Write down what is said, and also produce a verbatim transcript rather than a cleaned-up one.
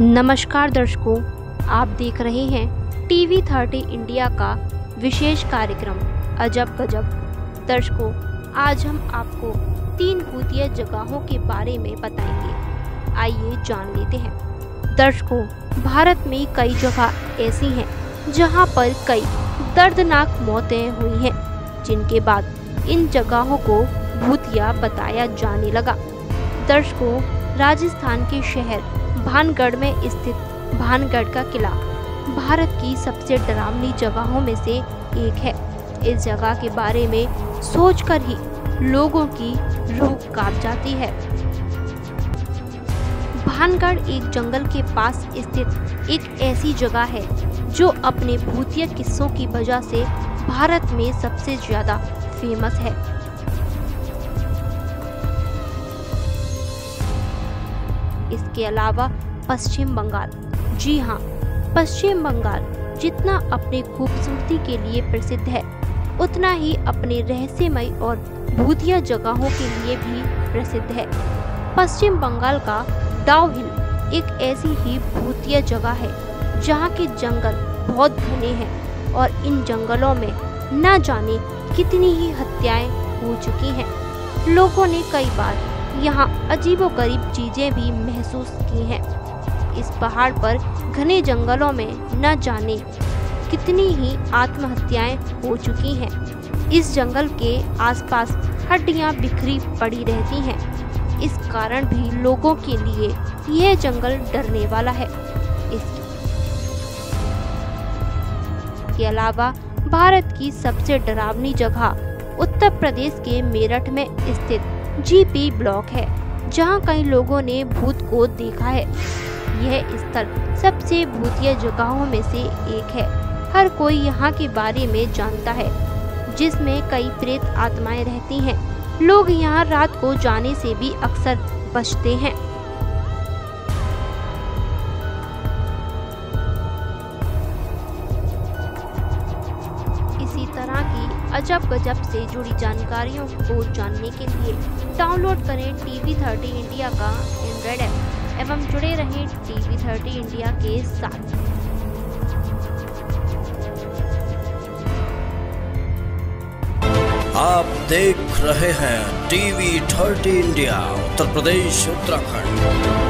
नमस्कार दर्शकों, आप देख रहे हैं टीवी तीस इंडिया का विशेष कार्यक्रम अजब गजब। दर्शकों, आज हम आपको तीन भूतिया जगहों के बारे में बताएंगे, आइए जान लेते हैं। दर्शकों, भारत में कई जगह ऐसी हैं जहां पर कई दर्दनाक मौतें हुई हैं, जिनके बाद इन जगहों को भूतिया बताया जाने लगा। दर्शकों, राजस्थान के शहर भानगढ़ में स्थित भानगढ़ का किला भारत की सबसे डरावनी जगहों में से एक है। इस जगह के बारे में सोचकर ही लोगों की रूह कांप जाती है। भानगढ़ एक जंगल के पास स्थित एक ऐसी जगह है जो अपने भूतिया किस्सों की वजह से भारत में सबसे ज्यादा फेमस है। इसके अलावा पश्चिम बंगाल, जी हाँ, पश्चिम बंगाल जितना अपनी खूबसूरती के लिए प्रसिद्ध है, उतना ही अपने रहस्यमय और भूतिया जगहों के लिए भी प्रसिद्ध है। पश्चिम बंगाल का डाउ हिल एक ऐसी ही भूतिया जगह है जहाँ के जंगल बहुत घने हैं और इन जंगलों में न जाने कितनी ही हत्याएं हो चुकी हैं। लोगों ने कई बार यहाँ अजीबोगरीब चीजें भी महसूस की हैं। इस पहाड़ पर घने जंगलों में न जाने कितनी ही आत्महत्याएं हो चुकी हैं। इस जंगल के आसपास हड्डियां बिखरी पड़ी रहती हैं। इस कारण भी लोगों के लिए यह जंगल डरने वाला है। इसके अलावा भारत की सबसे डरावनी जगह उत्तर प्रदेश के मेरठ में स्थित जीपी ब्लॉक है, जहां कई लोगों ने भूत को देखा है। यह स्थल सबसे भूतिया जगहों में से एक है। हर कोई यहां के बारे में जानता है, जिसमें कई प्रेत आत्माएं रहती हैं। लोग यहां रात को जाने से भी अक्सर बचते हैं। इसी तरह की अजब गजब से जुड़ी जानकारियों को जानने के लिए डाउनलोड करें टीवी तीस इंडिया का एंड्रॉयड ऐप एवं जुड़े रहें टीवी तीस इंडिया के साथ। आप देख रहे हैं टीवी तीस इंडिया, उत्तर प्रदेश उत्तराखंड।